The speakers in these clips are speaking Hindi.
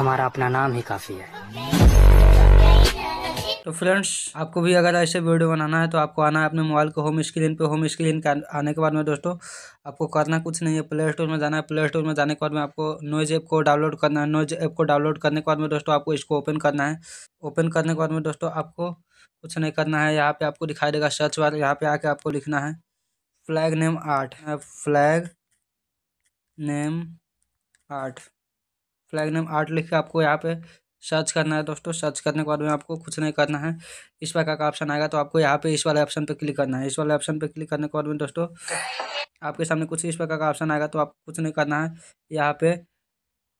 हमारा अपना नाम ही काफ़ी है। तो फ्रेंड्स, आपको भी अगर ऐसे वीडियो बनाना है तो आपको आना है अपने मोबाइल को होम स्क्रीन पे। होम स्क्रीन का आने के बाद में दोस्तों आपको करना कुछ नहीं है, प्ले स्टोर में जाना है। प्ले स्टोर में जाने के बाद में आपको नॉइज़ ऐप को डाउनलोड करना है। नॉइज़ ऐप को डाउनलोड करने के बाद में दोस्तों आपको इसको ओपन करना है। ओपन करने के बाद में दोस्तों आपको कुछ नहीं करना है। यहाँ पर आपको दिखाई देगा सर्च बार, यहाँ पर आके आपको लिखना है flag name art. Flag name art, flag name art लिख के आपको यहाँ पर सर्च करना है दोस्तों। सर्च करने के बाद में आपको कुछ नहीं करना है। इस प्रकार का ऑप्शन आएगा तो आपको यहाँ पे इस वाले ऑप्शन पे क्लिक करना है। इस वाले ऑप्शन पे क्लिक करने के बाद में दोस्तों आपके सामने कुछ इस प्रकार का ऑप्शन आएगा तो आपको कुछ नहीं करना है। यहाँ पे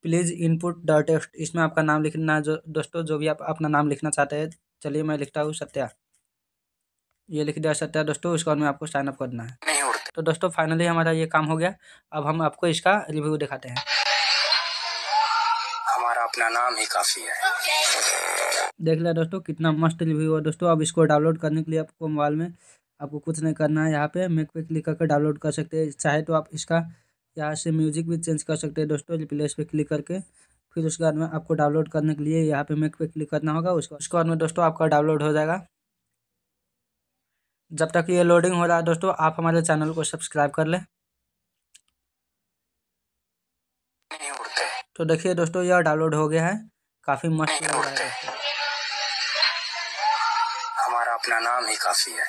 प्लीज़ इनपुट द टेक्स्ट, इसमें आपका नाम लिखना है। जो दोस्तों जो भी आप अपना नाम लिखना चाहते हैं, चलिए मैं लिखता हूँ सत्या, ये लिख दिया सत्या दोस्तों। उसके बाद में आपको साइनअप करना है। तो दोस्तों फाइनली हमारा ये काम हो गया। अब हम आपको इसका रिव्यू दिखाते हैं। हमारा अपना नाम ही काफ़ी है। देख लिया दोस्तों कितना मस्त रिव्यू है दोस्तों। अब इसको डाउनलोड करने के लिए आपको मोबाइल में आपको कुछ नहीं करना है। यहाँ पे मेक पे क्लिक करके डाउनलोड कर सकते हैं। चाहे तो आप इसका यहाँ से म्यूजिक भी चेंज कर सकते हैं दोस्तों, रिप्लेस पे क्लिक करके। फिर उसके बाद में आपको डाउनलोड करने के लिए यहाँ पे मेक पे क्लिक करना होगा। उसके बाद में दोस्तों आपका डाउनलोड हो जाएगा। जब तक ये लोडिंग हो रहा है दोस्तों आप हमारे चैनल को सब्सक्राइब कर लें। तो देखिए दोस्तों यह डाउनलोड हो गया है, काफ़ी मस्त लग रहा है। हमारा अपना नाम ही काफ़ी है।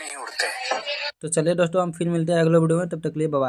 नहीं उड़ते। तो चलिए दोस्तों हम फिर मिलते हैं अगले वीडियो में, तब तक के लिए बाय।